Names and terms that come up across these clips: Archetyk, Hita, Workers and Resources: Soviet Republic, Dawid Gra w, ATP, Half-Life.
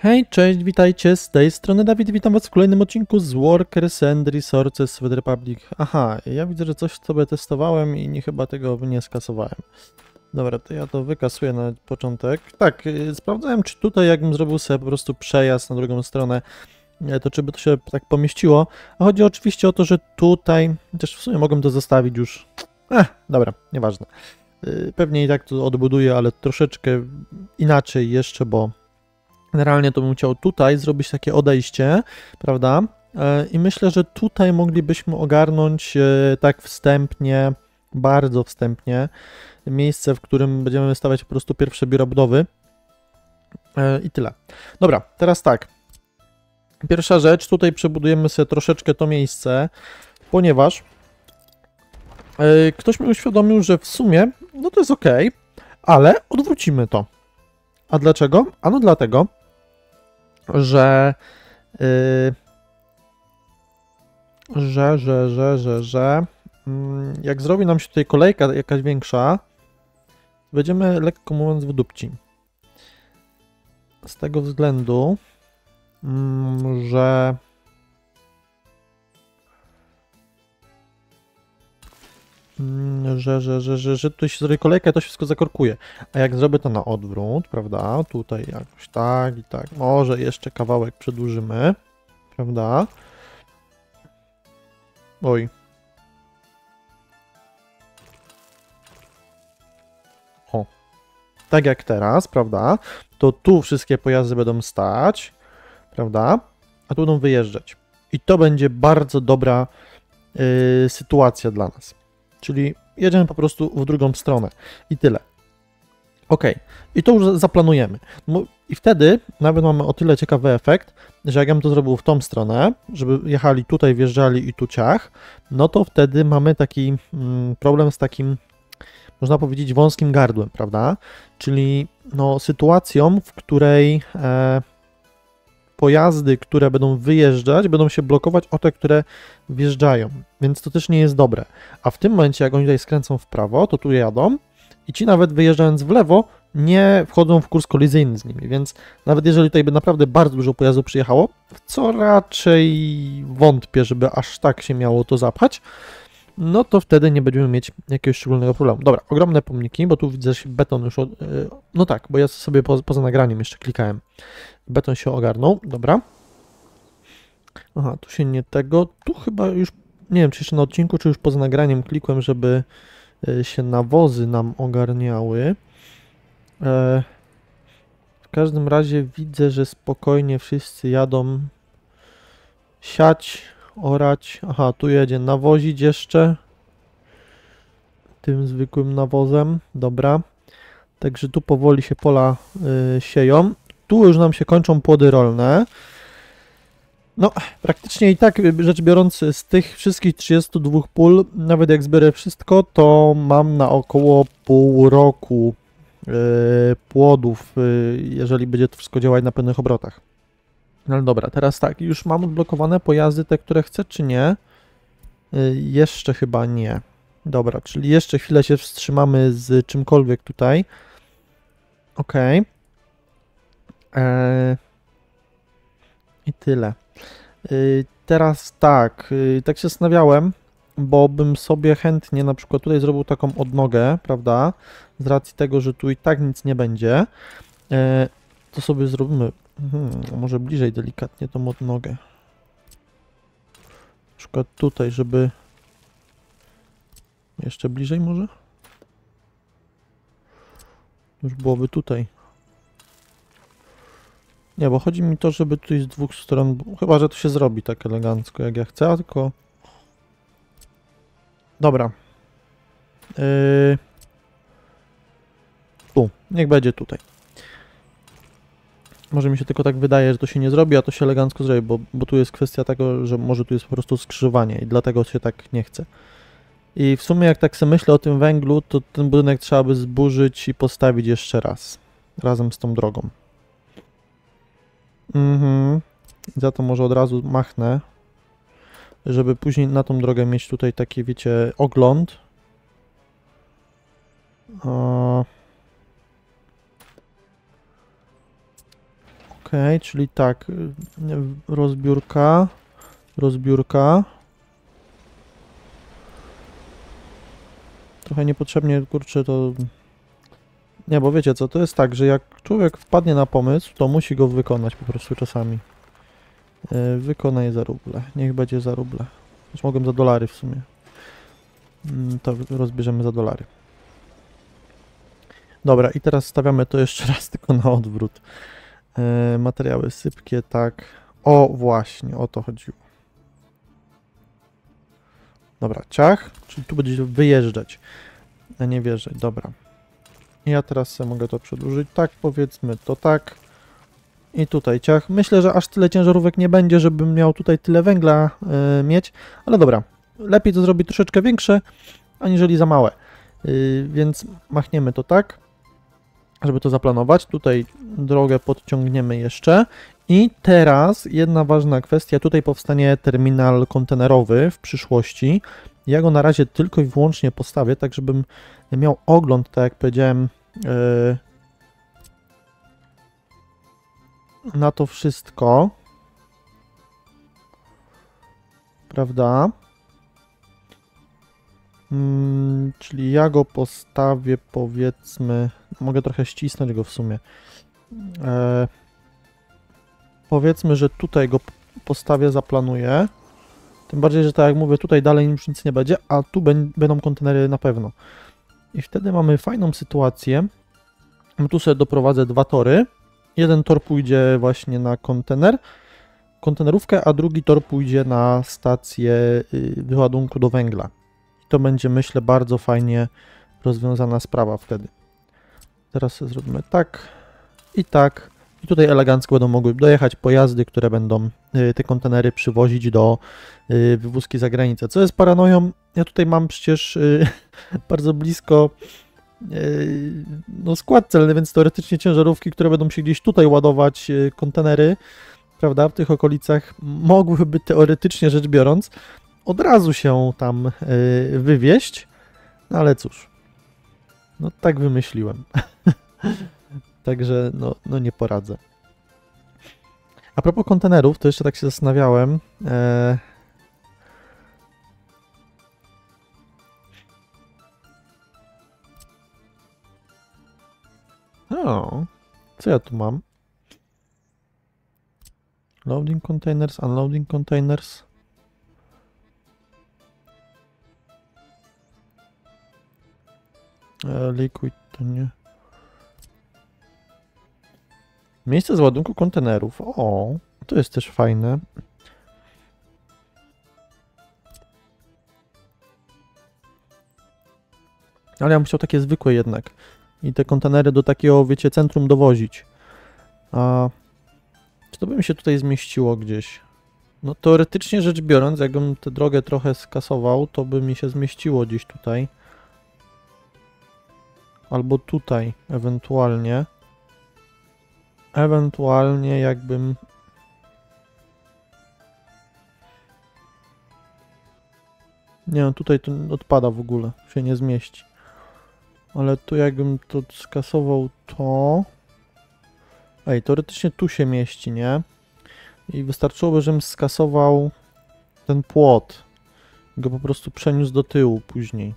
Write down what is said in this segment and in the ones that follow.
Hej, cześć, witajcie, z tej strony Dawid, witam was w kolejnym odcinku z Workers and Resources: Soviet Republic. Aha, ja widzę, że coś sobie testowałem i nie, chyba tego nie skasowałem. Dobra, to ja to wykasuję na początek. Tak, sprawdzałem, czy tutaj jakbym zrobił sobie po prostu przejazd na drugą stronę, to czy by to się tak pomieściło. A chodzi oczywiście o to, że tutaj też w sumie mogłem to zostawić już. Dobra, nieważne. Pewnie i tak to odbuduję, ale troszeczkę inaczej jeszcze, bo generalnie to bym chciał tutaj zrobić takie odejście, prawda? I myślę, że tutaj moglibyśmy ogarnąć tak wstępnie, bardzo wstępnie, miejsce, w którym będziemy stawiać po prostu pierwsze biuro budowy. I tyle. Dobra, teraz tak. Pierwsza rzecz, tutaj przebudujemy sobie troszeczkę to miejsce, ponieważ ktoś mi uświadomił, że w sumie, no to jest ok, ale odwrócimy to. A dlaczego? Ano dlatego, że jak zrobi nam się tutaj kolejka jakaś większa, będziemy, lekko mówiąc, w dupci. Z tego względu, że tutaj się zrobi kolejkę, to się wszystko zakorkuje. A jak zrobię to na odwrót, prawda, tutaj jakoś tak i tak, może jeszcze kawałek przedłużymy, prawda? Oj. O. Tak jak teraz, prawda, to tu wszystkie pojazdy będą stać, prawda, a tu będą wyjeżdżać. I to będzie bardzo dobra sytuacja dla nas. Czyli jedziemy po prostu w drugą stronę i tyle. Ok, i to już zaplanujemy. I wtedy nawet mamy o tyle ciekawy efekt, że jak ja bym to zrobił w tą stronę, żeby jechali tutaj, wjeżdżali i tu ciach, no to wtedy mamy taki problem z takim, można powiedzieć, wąskim gardłem, prawda? Czyli no, sytuacją, w której pojazdy, które będą wyjeżdżać, będą się blokować o te, które wjeżdżają, więc to też nie jest dobre. A w tym momencie, jak oni tutaj skręcą w prawo, to tu jadą i ci nawet wyjeżdżając w lewo nie wchodzą w kurs kolizyjny z nimi, więc nawet jeżeli tutaj by naprawdę bardzo dużo pojazdów przyjechało, w co raczej wątpię, żeby aż tak się miało to zapchać, no to wtedy nie będziemy mieć jakiegoś szczególnego problemu. Dobra, ogromne pomniki, bo tu widzę się beton już... No tak, bo ja sobie poza nagraniem jeszcze klikałem. Beton się ogarnął, dobra. Aha, tu się nie tego... Tu chyba już... Nie wiem, czy jeszcze na odcinku, czy już poza nagraniem klikłem, żeby się nawozy nam ogarniały. W każdym razie widzę, że spokojnie wszyscy jadą siać, orać. Aha, tu jedzie nawozić jeszcze. Tym zwykłym nawozem. Dobra. Także tu powoli się pola sieją. Tu już nam się kończą płody rolne. No, praktycznie i tak, rzecz biorąc, z tych wszystkich 32 pól, nawet jak zbiorę wszystko, to mam na około pół roku płodów, jeżeli będzie to wszystko działać na pełnych obrotach. No dobra, teraz tak, już mam odblokowane pojazdy, te, które chcę, czy nie? Jeszcze chyba nie. Dobra, czyli jeszcze chwilę się wstrzymamy z czymkolwiek tutaj. Ok. I tyle. Teraz tak, tak się zastanawiałem, bo bym sobie chętnie na przykład tutaj zrobił taką odnogę, prawda? Z racji tego, że tu i tak nic nie będzie. To sobie zrobimy... może bliżej delikatnie tą odnogę. Na przykład tutaj, żeby... Jeszcze bliżej może? Już byłoby tutaj. Nie, bo chodzi mi to, żeby tutaj z dwóch stron... Chyba, że to się zrobi tak elegancko, jak ja chcę, tylko... Dobra. Tu. Niech będzie tutaj. Może mi się tylko tak wydaje, że to się nie zrobi, a to się elegancko zrobi, bo tu jest kwestia tego, że może tu jest po prostu skrzyżowanie i dlatego się tak nie chce. I w sumie jak tak sobie myślę o tym węglu, to ten budynek trzeba by zburzyć i postawić jeszcze raz. Razem z tą drogą. Za to może od razu machnę, żeby później na tą drogę mieć tutaj taki, wiecie, ogląd. Okej, czyli tak, rozbiórka. Trochę niepotrzebnie, kurczę, to... Nie, bo wiecie co, to jest tak, że jak człowiek wpadnie na pomysł, to musi go wykonać po prostu czasami. Wykonaj za ruble, niech będzie za ruble. Już mogłem za dolary w sumie. To rozbierzemy za dolary. Dobra, i teraz stawiamy to jeszcze raz, tylko na odwrót. Materiały sypkie, tak. O, właśnie, o to chodziło. Dobra, ciach, czyli tu będzie wyjeżdżać, a nie wjeżdżać, dobra. Ja teraz sobie mogę to przedłużyć, tak, powiedzmy to tak. I tutaj ciach. Myślę, że aż tyle ciężarówek nie będzie, żebym miał tutaj tyle węgla mieć, ale dobra. Lepiej to zrobić troszeczkę większe, aniżeli za małe. Więc machniemy to tak, żeby to zaplanować. Tutaj drogę podciągniemy jeszcze. I teraz jedna ważna kwestia. Tutaj powstanie terminal kontenerowy w przyszłości. Ja go na razie tylko i wyłącznie postawię, tak żebym miał ogląd, tak jak powiedziałem, na to wszystko. Prawda? Czyli ja go postawię, powiedzmy... Mogę trochę ścisnąć go w sumie. Powiedzmy, że tutaj go postawię, zaplanuję. Tym bardziej, że tak jak mówię, tutaj dalej już nic nie będzie, a tu będą kontenery na pewno. I wtedy mamy fajną sytuację. Tu sobie doprowadzę dwa tory. Jeden tor pójdzie właśnie na kontenerówkę, a drugi tor pójdzie na stację wyładunku do węgla. I to będzie, myślę, bardzo fajnie rozwiązana sprawa wtedy. Teraz zrobimy tak i tak. I tutaj elegancko będą mogły dojechać pojazdy, które będą te kontenery przywozić do wywózki za granicę. Co jest paranoją? Ja tutaj mam przecież bardzo blisko no, skład celny, więc teoretycznie ciężarówki, które będą się gdzieś tutaj ładować kontenery, prawda, w tych okolicach, mogłyby teoretycznie rzecz biorąc od razu się tam wywieźć, no ale cóż, no tak wymyśliłem. Także no nie poradzę. A propos kontenerów, to jeszcze tak się zastanawiałem. O, co ja tu mam? Loading containers, unloading containers. Liquid to nie. Miejsce z ładunku kontenerów. O, to jest też fajne. Ale ja bym chciał takie zwykłe jednak. I te kontenery do takiego, wiecie, centrum dowozić. A czy to by mi się tutaj zmieściło gdzieś? No teoretycznie rzecz biorąc, jakbym tę drogę trochę skasował, to by mi się zmieściło gdzieś tutaj. Albo tutaj, ewentualnie. Ewentualnie jakbym... Nie, no tutaj to odpada w ogóle, się nie zmieści. Ale tu jakbym to skasował, to... Ej, teoretycznie tu się mieści, nie? I wystarczyłoby, żebym skasował ten płot. Go po prostu przeniósł do tyłu później.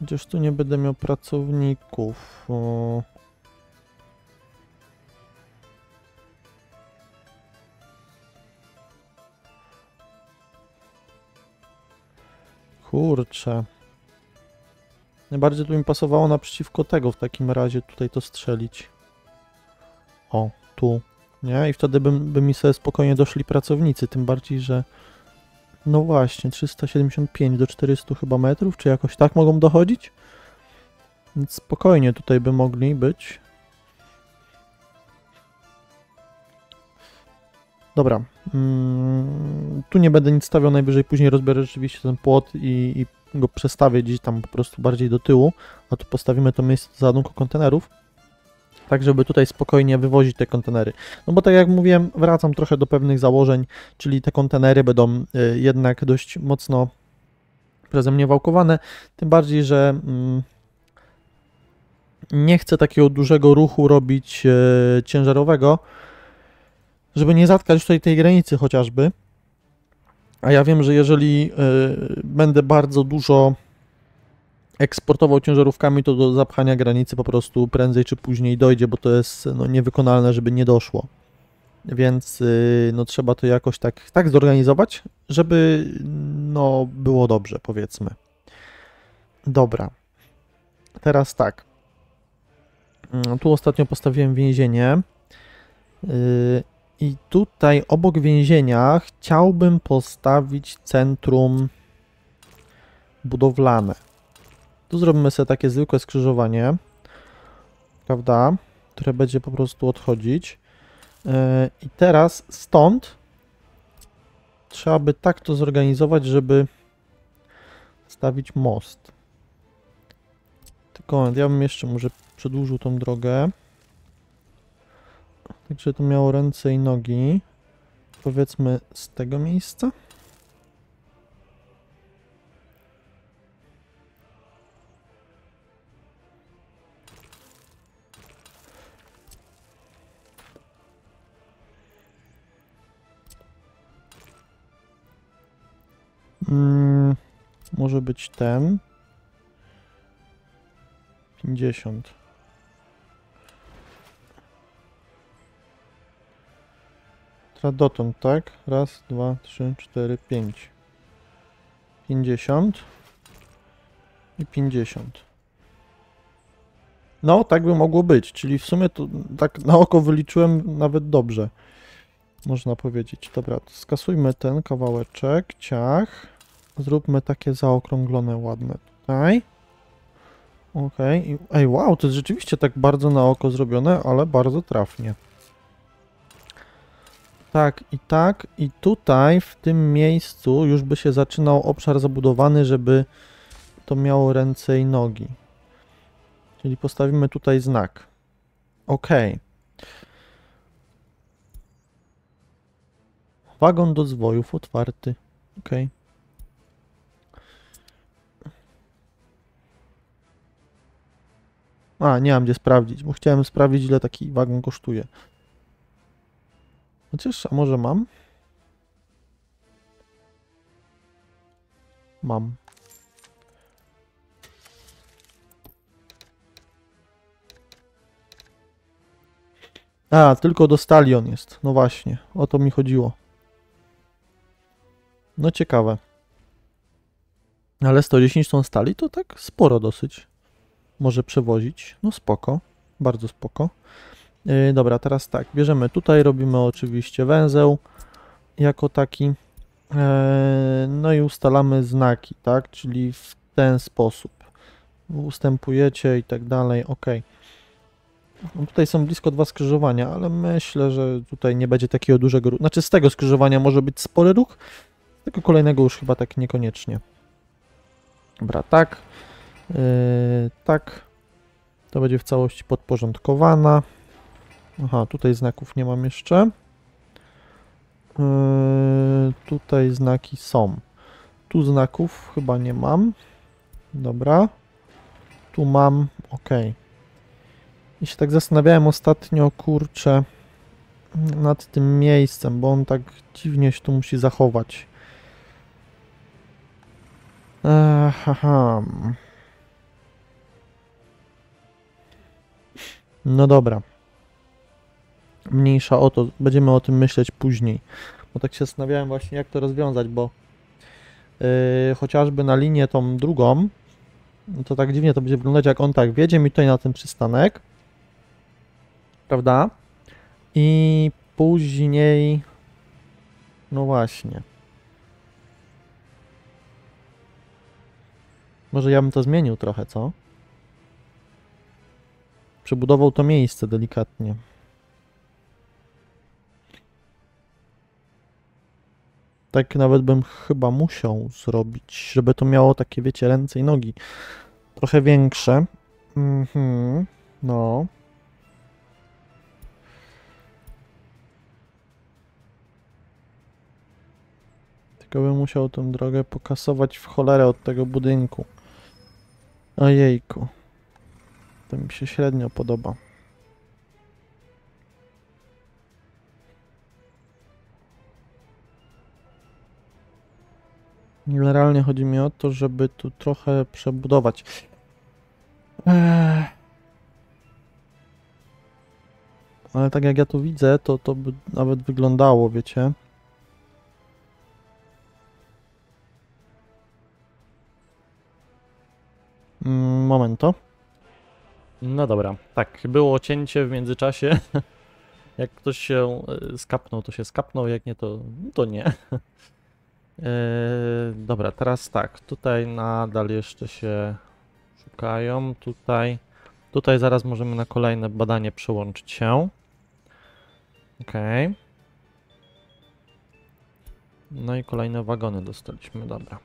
Chociaż tu nie będę miał pracowników. Kurczę. Najbardziej tu mi pasowało naprzeciwko tego w takim razie tutaj to strzelić. O, tu. Nie? I wtedy by mi sobie spokojnie doszli pracownicy, tym bardziej, że... No właśnie, 375 do 400 chyba metrów, czy jakoś tak mogą dochodzić? Więc spokojnie tutaj by mogli być. Dobra, tu nie będę nic stawiał, najwyżej później rozbiorę rzeczywiście ten płot i go przestawię gdzieś tam po prostu bardziej do tyłu, a tu postawimy to miejsce do ładunku kontenerów, tak żeby tutaj spokojnie wywozić te kontenery. No bo tak jak mówiłem, wracam trochę do pewnych założeń, czyli te kontenery będą jednak dość mocno przeze mnie wałkowane, tym bardziej, że nie chcę takiego dużego ruchu robić ciężarowego, żeby nie zatkać tutaj tej granicy chociażby. A ja wiem, że jeżeli będę bardzo dużo eksportował ciężarówkami, to do zapchania granicy po prostu prędzej czy później dojdzie, bo to jest no, niewykonalne, żeby nie doszło. Więc no, trzeba to jakoś tak zorganizować, żeby no, było dobrze, powiedzmy. Dobra. Teraz tak. Tu ostatnio postawiłem więzienie. I tutaj obok więzienia chciałbym postawić centrum budowlane. Tu zrobimy sobie takie zwykłe skrzyżowanie, prawda, które będzie po prostu odchodzić. I teraz stąd trzeba by tak to zorganizować, żeby stawić most. Tylko ja bym jeszcze może przedłużył tą drogę. Także to miało ręce i nogi. Powiedzmy z tego miejsca. Może być ten 50. Dotąd, tak? Raz, dwa, trzy, cztery, pięć. 50 i 50. No, tak by mogło być, czyli w sumie to tak na oko wyliczyłem nawet dobrze. Można powiedzieć. Dobra, to skasujmy ten kawałeczek, ciach. Zróbmy takie zaokrąglone, ładne tutaj. Ok. Ej, wow, to jest rzeczywiście tak bardzo na oko zrobione, ale bardzo trafnie. Tak. I tutaj w tym miejscu już by się zaczynał obszar zabudowany, żeby to miało ręce i nogi. Czyli postawimy tutaj znak. Ok. Wagon do zwojów otwarty. Ok. A, nie mam gdzie sprawdzić, bo chciałem sprawdzić, ile taki wagon kosztuje. Chociaż, a może mam? Mam. A, tylko do stali on jest. No właśnie, o to mi chodziło. No ciekawe. Ale 110 ton stali to tak sporo dosyć. Może przewozić. No spoko. Bardzo spoko. Dobra, teraz tak. Bierzemy tutaj, robimy oczywiście węzeł jako taki. No i ustalamy znaki, tak? Czyli w ten sposób. Ustępujecie i tak dalej. Ok. No tutaj są blisko dwa skrzyżowania, ale myślę, że tutaj nie będzie takiego dużego ruchu. Znaczy z tego skrzyżowania może być spory ruch. Z tego kolejnego już chyba tak niekoniecznie. Dobra, tak. Tak. To będzie w całości podporządkowana. Aha, tutaj znaków nie mam jeszcze. Tutaj znaki są. Tu znaków chyba nie mam. Dobra. Tu mam, ok. I się tak zastanawiałem ostatnio, kurczę, nad tym miejscem, bo on tak dziwnie się tu musi zachować. Aha. No dobra. Mniejsza o to, będziemy o tym myśleć później, bo tak się zastanawiałem właśnie, jak to rozwiązać, bo chociażby na linię tą drugą, to tak dziwnie to będzie wyglądać, jak on tak wjedzie mi tutaj na ten przystanek, prawda, i później, no właśnie, może ja bym to zmienił trochę, co? Przebudował to miejsce delikatnie. Tak nawet bym chyba musiał zrobić, żeby to miało takie, wiecie, ręce i nogi. Trochę większe. No. Tylko bym musiał tę drogę pokasować w cholerę od tego budynku. Ojejku. To mi się średnio podoba. Generalnie chodzi mi o to, żeby tu trochę przebudować. Ale tak jak ja tu widzę, to by nawet wyglądało, wiecie. Momento. No dobra, tak, było cięcie w międzyczasie. Jak ktoś się skapnął, to się skapnął, jak nie, to nie. Dobra, teraz tak, tutaj nadal jeszcze się szukają, tutaj zaraz możemy na kolejne badanie przełączyć się. Okej. Okay. No i kolejne wagony dostaliśmy, dobra.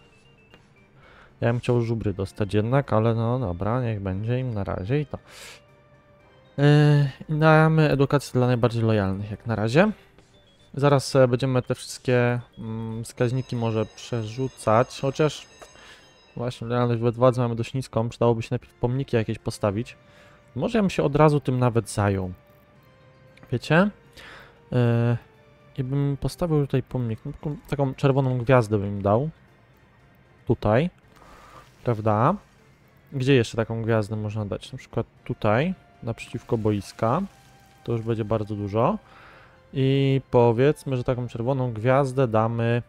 Ja bym chciał żubry dostać jednak, ale no dobra, niech będzie im na razie i to. I damy edukację dla najbardziej lojalnych jak na razie. Zaraz będziemy te wszystkie wskaźniki może przerzucać, chociaż właśnie lojalność wobec władzy mamy dość niską, przydałoby się najpierw pomniki jakieś postawić. Może ja bym się od razu tym nawet zajął, wiecie? I bym postawił tutaj pomnik, no, taką czerwoną gwiazdę bym dał, tutaj, prawda? Gdzie jeszcze taką gwiazdę można dać? Na przykład tutaj, naprzeciwko boiska, to już będzie bardzo dużo. I powiedzmy, że taką czerwoną gwiazdę damy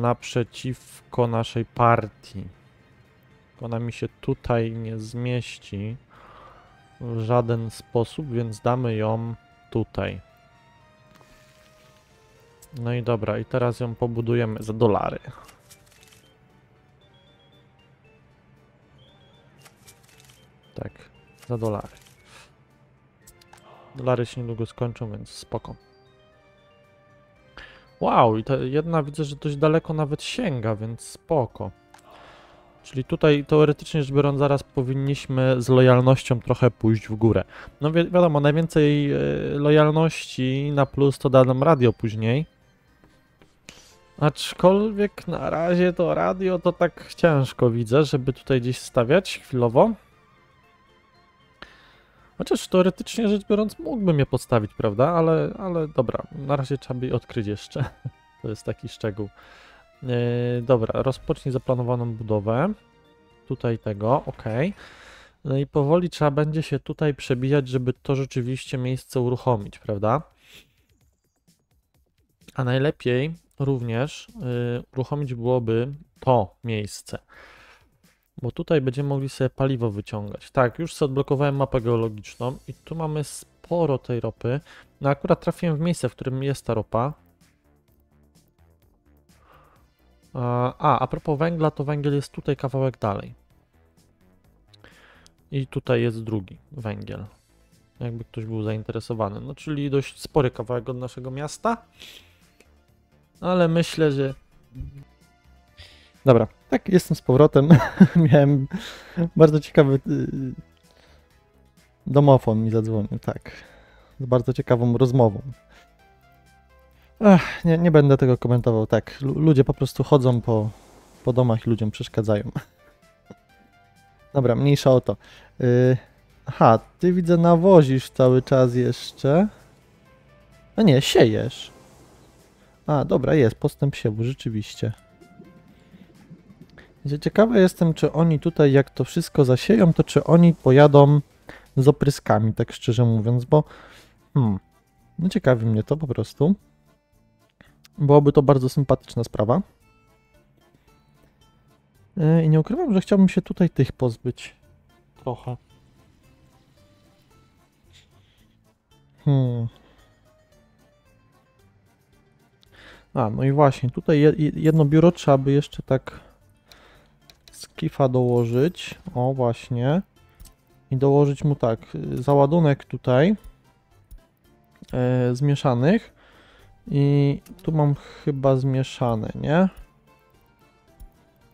naprzeciwko naszej partii. Ona mi się tutaj nie zmieści w żaden sposób, więc damy ją tutaj. No i dobra, i teraz ją pobudujemy za dolary. Tak, za dolary. Dolary się niedługo skończą, więc spoko. Wow, i ta jedna widzę, że dość daleko nawet sięga, więc spoko. Czyli tutaj teoretycznie rzecz biorąc zaraz powinniśmy z lojalnością trochę pójść w górę. No wiadomo, najwięcej lojalności na plus to da nam radio później. Aczkolwiek na razie to radio to tak ciężko widzę, żeby tutaj gdzieś stawiać chwilowo. Chociaż teoretycznie rzecz biorąc mógłbym je podstawić, prawda? Ale dobra, na razie trzeba by je odkryć jeszcze. To jest taki szczegół. Dobra, rozpocznij zaplanowaną budowę. Tutaj tego, ok. No i powoli trzeba będzie się tutaj przebijać, żeby to rzeczywiście miejsce uruchomić, prawda? A najlepiej również uruchomić byłoby to miejsce. Bo tutaj będziemy mogli sobie paliwo wyciągać. Tak, już sobie odblokowałem mapę geologiczną i tu mamy sporo tej ropy. No akurat trafiłem w miejsce, w którym jest ta ropa. A propos węgla, to węgiel jest tutaj kawałek dalej. I tutaj jest drugi węgiel. Jakby ktoś był zainteresowany. No czyli dość spory kawałek od naszego miasta. Ale myślę, że... Dobra, tak, jestem z powrotem. Miałem bardzo ciekawy domofon mi zadzwonił, tak. Z bardzo ciekawą rozmową. Ach, nie będę tego komentował, tak. Ludzie po prostu chodzą po domach i ludziom przeszkadzają. Dobra, mniejsza o to. Aha, ty widzę nawozisz cały czas jeszcze. A nie, siejesz. A, dobra, jest postęp siewu, rzeczywiście. Ciekawy jestem, czy oni tutaj, jak to wszystko zasieją, to czy oni pojadą z opryskami, tak szczerze mówiąc, bo no ciekawi mnie to po prostu. Byłaby to bardzo sympatyczna sprawa. I nie ukrywam, że chciałbym się tutaj tych pozbyć. Trochę. A, no i właśnie, tutaj jedno biuro trzeba by jeszcze tak... Skifa dołożyć, o właśnie, i dołożyć mu tak, załadunek tutaj zmieszanych i tu mam chyba zmieszane, nie?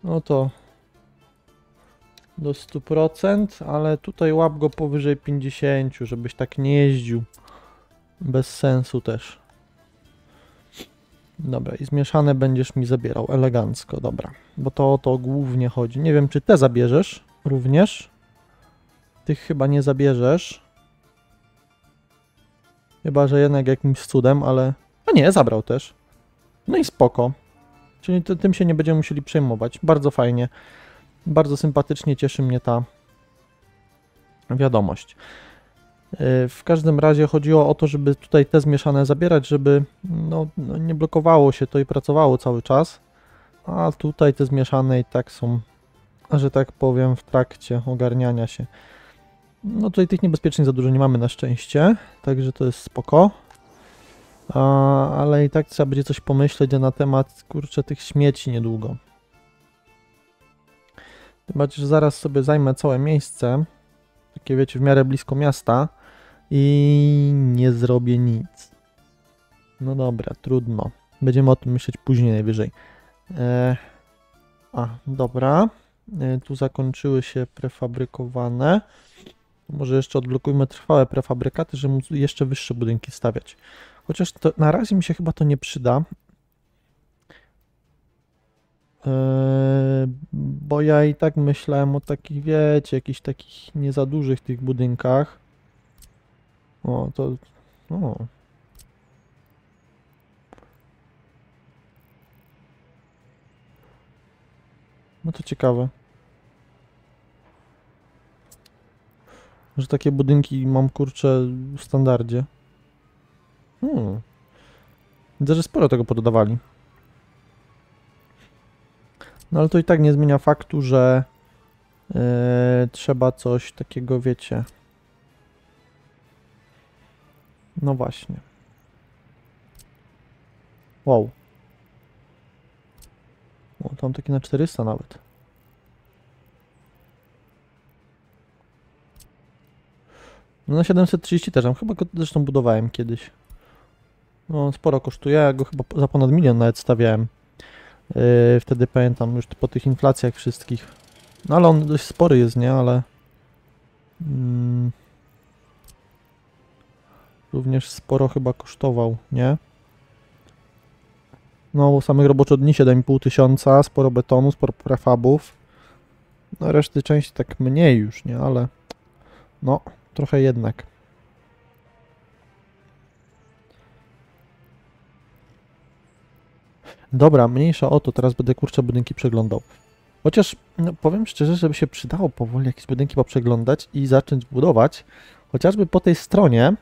No to do 100%, ale tutaj łap go powyżej 50, żebyś tak nie jeździł, bez sensu też. Dobra, i zmieszane będziesz mi zabierał elegancko, dobra, bo to o to głównie chodzi. Nie wiem, czy te zabierzesz również. Tych chyba nie zabierzesz. Chyba że jednak jakimś cudem, ale... No nie, zabrał też. No i spoko. Czyli tym się nie będziemy musieli przejmować. Bardzo fajnie. Bardzo sympatycznie cieszy mnie ta wiadomość. W każdym razie chodziło o to, żeby tutaj te zmieszane zabierać, żeby no nie blokowało się to i pracowało cały czas. A tutaj te zmieszane i tak są, że tak powiem, w trakcie ogarniania się. No tutaj tych niebezpiecznych za dużo nie mamy na szczęście, także to jest spoko. Ale i tak trzeba będzie coś pomyśleć na temat, kurczę, tych śmieci niedługo. Tym bardziej, że zaraz sobie zajmę całe miejsce, takie wiecie, w miarę blisko miasta i nie zrobię nic. No dobra, trudno. Będziemy o tym myśleć później najwyżej. Dobra. Tu zakończyły się prefabrykowane. Może jeszcze odblokujmy trwałe prefabrykaty, żeby móc jeszcze wyższe budynki stawiać. Chociaż to, na razie mi się chyba to nie przyda. Bo ja i tak myślałem o takich, wiecie, jakichś takich nie za dużych tych budynkach. O, to... O. No to ciekawe. Że takie budynki mam, kurczę, w standardzie. Widzę, że sporo tego pododawali. No ale to i tak nie zmienia faktu, że trzeba coś takiego, wiecie. No właśnie. Wow. O, tam taki na 400 nawet. No na 730 też, chyba go zresztą budowałem kiedyś. No sporo kosztuje, ja go chyba za ponad milion nawet stawiałem. Wtedy pamiętam, już po tych inflacjach wszystkich. No ale on dość spory jest, nie? Ale... również sporo chyba kosztował, nie? No bo samych roboczo dni 7,5 tysiąca, sporo betonu, sporo prefabów. No reszty części tak mniej już, nie? Ale... No... Trochę jednak. Dobra, mniejsza o to. Teraz będę, kurczę, budynki przeglądał. Chociaż, no, powiem szczerze, żeby się przydało powoli jakieś budynki poprzeglądać i zacząć budować. Chociażby po tej stronie,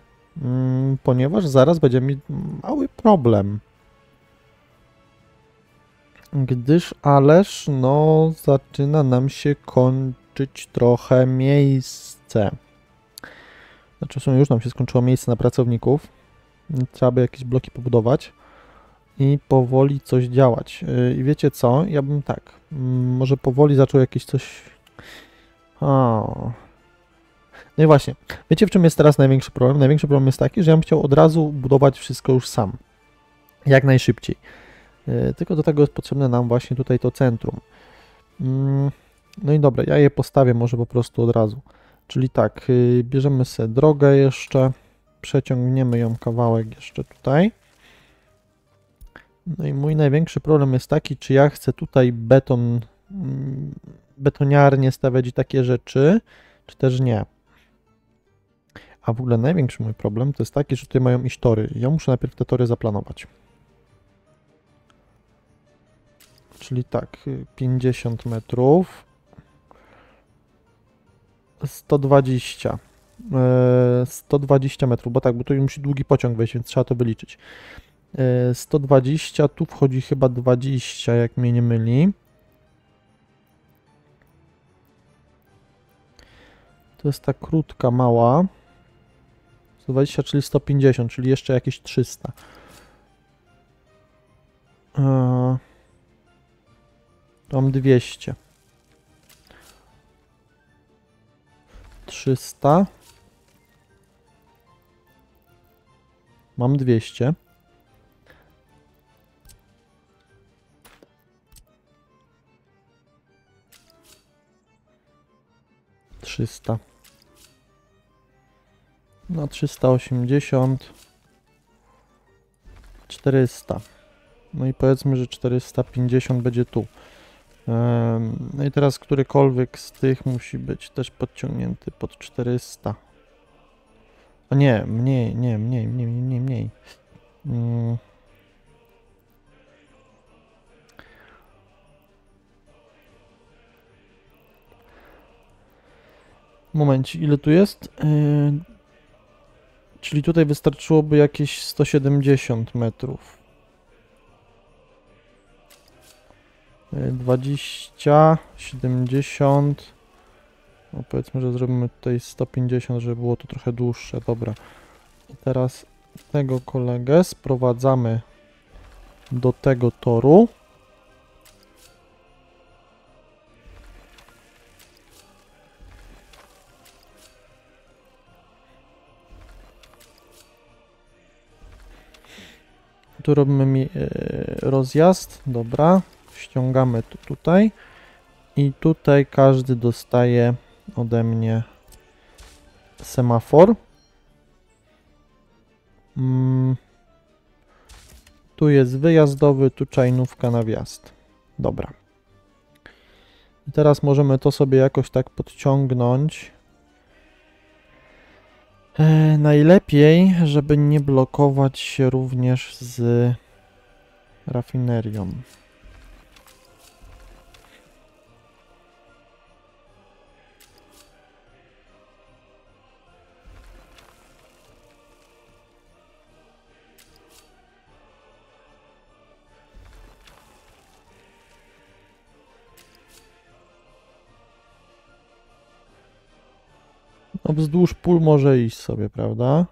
ponieważ zaraz będzie mi mały problem. Gdyż, ależ, no, zaczyna nam się kończyć trochę miejsce. Znaczy w sumie już nam się skończyło miejsce na pracowników. Trzeba by jakieś bloki pobudować i powoli coś działać. I wiecie co? Ja bym tak, może powoli zaczął jakieś coś... No i właśnie, wiecie w czym jest teraz największy problem? Największy problem jest taki, że ja bym chciał od razu budować wszystko już sam. Jak najszybciej. Tylko do tego jest potrzebne nam właśnie tutaj to centrum. No i dobra, ja je postawię może po prostu od razu. Czyli tak, bierzemy sobie drogę jeszcze, przeciągniemy ją kawałek jeszcze tutaj. No i mój największy problem jest taki, czy ja chcę tutaj beton, betoniarnie stawiać i takie rzeczy, czy też nie. A w ogóle największy mój problem to jest taki, że tutaj mają iść tory. Ja muszę najpierw te tory zaplanować. Czyli tak, 50 metrów. 120 metrów, bo tak, bo tu musi długi pociąg wejść, więc trzeba to wyliczyć. 120, tu wchodzi chyba 20, jak mnie nie myli. To jest ta krótka, mała. 120, czyli 150, czyli jeszcze jakieś 300. Tam 200. 300. Mam 200. No 380. 400. No i powiedzmy, że 450 będzie tu. No i teraz którykolwiek z tych musi być też podciągnięty pod 400. O nie, mniej. Momencik, ile tu jest? Czyli tutaj wystarczyłoby jakieś 170 metrów. 20, 70. No powiedzmy, że zrobimy tutaj 150, żeby było to trochę dłuższe. Dobra. I teraz tego kolegę sprowadzamy do tego toru. Tu robimy rozjazd, dobra, ściągamy to tutaj i tutaj każdy dostaje ode mnie semafor. Tu jest wyjazdowy, tu czajnówka na wjazd, dobra. I teraz możemy to sobie jakoś tak podciągnąć. Najlepiej, żeby nie blokować się również z rafinerią. No wzdłuż pól może iść sobie, prawda?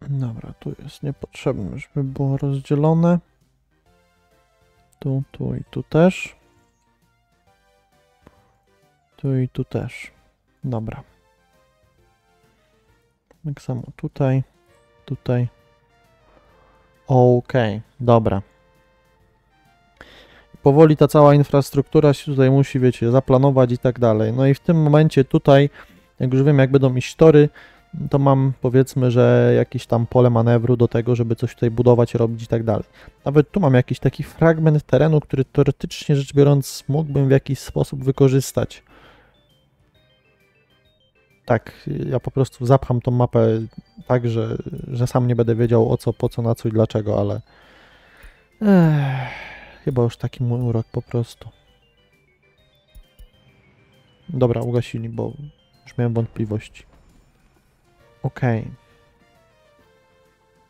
Dobra, tu jest niepotrzebne, żeby było rozdzielone. Tu, tu i tu też. Tu i tu też. Dobra. Tak samo tutaj, tutaj. Okej, dobra. Powoli ta cała infrastruktura się tutaj musi, wiecie, zaplanować i tak dalej. No i w tym momencie tutaj, jak już wiem, jak będą iść tory, to mam, powiedzmy, że jakieś tam pole manewru do tego, żeby coś tutaj budować, robić i tak dalej. Nawet tu mam jakiś taki fragment terenu, który teoretycznie rzecz biorąc mógłbym w jakiś sposób wykorzystać. Tak, ja po prostu zapcham tą mapę tak, że sam nie będę wiedział o co, po co, na co i dlaczego, ale chyba już taki mój urok po prostu. Dobra, ugasili, bo już miałem wątpliwości. Okej.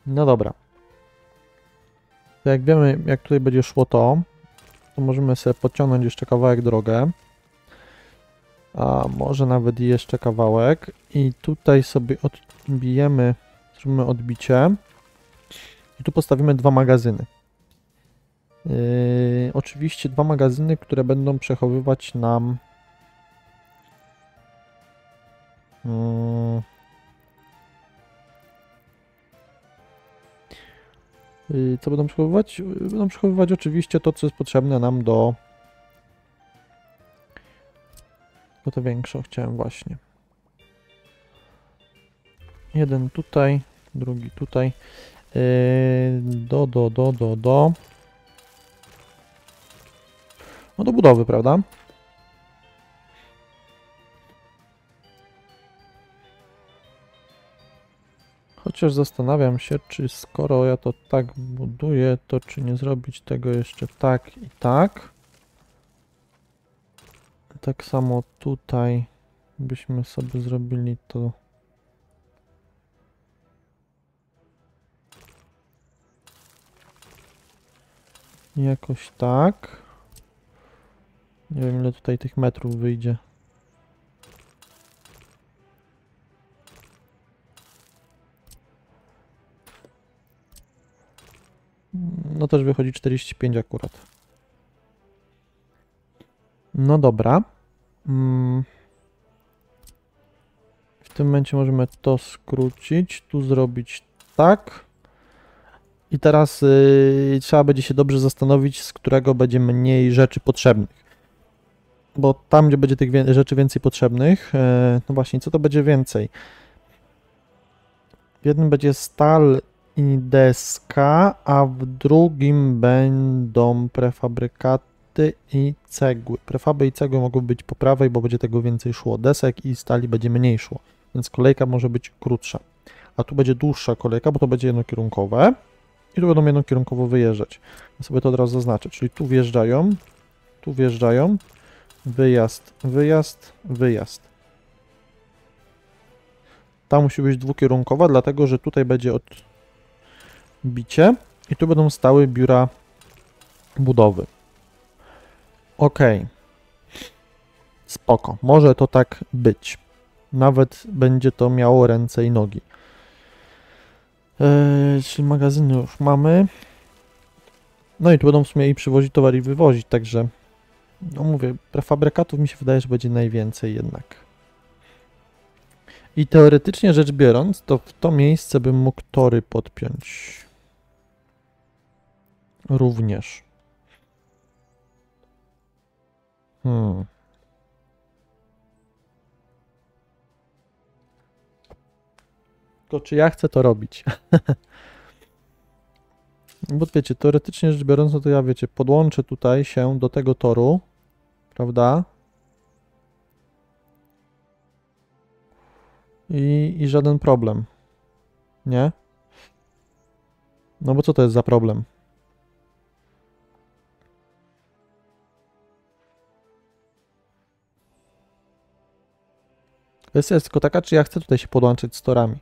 No dobra. To jak wiemy, jak tutaj będzie szło to możemy sobie podciągnąć jeszcze kawałek drogę. A może nawet jeszcze kawałek i tutaj sobie odbijemy, zrobimy odbicie i tu postawimy dwa magazyny. Oczywiście dwa magazyny, które będą przechowywać nam co będą przechowywać? Będą przechowywać oczywiście to, co jest potrzebne nam do... Bo to większą chciałem właśnie. Jeden tutaj, drugi tutaj. Do. No do budowy, prawda? Chociaż zastanawiam się, czy skoro ja to tak buduję, to czy nie zrobić tego jeszcze tak i tak. Tak samo tutaj byśmy sobie zrobili to. Jakoś tak. Nie wiem, ile tutaj tych metrów wyjdzie. No też wychodzi 45 akurat. No dobra. W tym momencie możemy to skrócić, tu zrobić tak, I teraz trzeba będzie się dobrze zastanowić, z którego będzie mniej rzeczy potrzebnych. Bo tam, gdzie będzie tych rzeczy więcej potrzebnych, no właśnie, co to będzie więcej? W jednym będzie stal i deska, a w drugim będą prefabrykaty i cegły. Prefaby i cegły mogą być po prawej, bo będzie tego więcej szło. Desek i stali będzie mniej szło, więc kolejka może być krótsza. A tu będzie dłuższa kolejka, bo to będzie jednokierunkowe i tu będą jednokierunkowo wyjeżdżać. Ja sobie to od razu zaznaczę, czyli tu wjeżdżają, wyjazd, wyjazd, wyjazd. Ta musi być dwukierunkowa, dlatego że tutaj będzie odbicie i tu będą stałe biura budowy. Ok. Spoko, może to tak być. Nawet będzie to miało ręce i nogi. Czyli magazyny już mamy. No i tu będą w sumie i przywozić towar i wywozić, także... No mówię, prefabrykatów mi się wydaje, że będzie najwięcej jednak. I teoretycznie rzecz biorąc, to w to miejsce bym mógł tory podpiąć. Również. Tylko czy ja chcę to robić? Bo wiecie, teoretycznie rzecz biorąc, no to ja wiecie, podłączę tutaj się do tego toru, prawda? I żaden problem, nie? No bo co to jest za problem? Kwestia jest tylko taka, czy ja chcę tutaj się podłączyć z torami.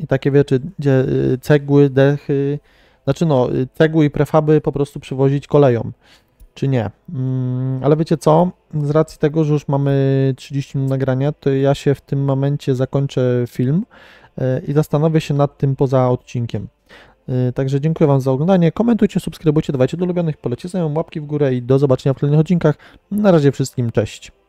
I takie wiecie, gdzie cegły, dechy, znaczy no, cegły i prefaby po prostu przywozić koleją, czy nie. Ale wiecie co, z racji tego, że już mamy 30 minut nagrania, to ja się w tym momencie zakończę film i zastanowię się nad tym poza odcinkiem. Także dziękuję Wam za oglądanie, komentujcie, subskrybujcie, dawajcie do ulubionych, polecajcie, łapki w górę i do zobaczenia w kolejnych odcinkach. Na razie wszystkim, cześć.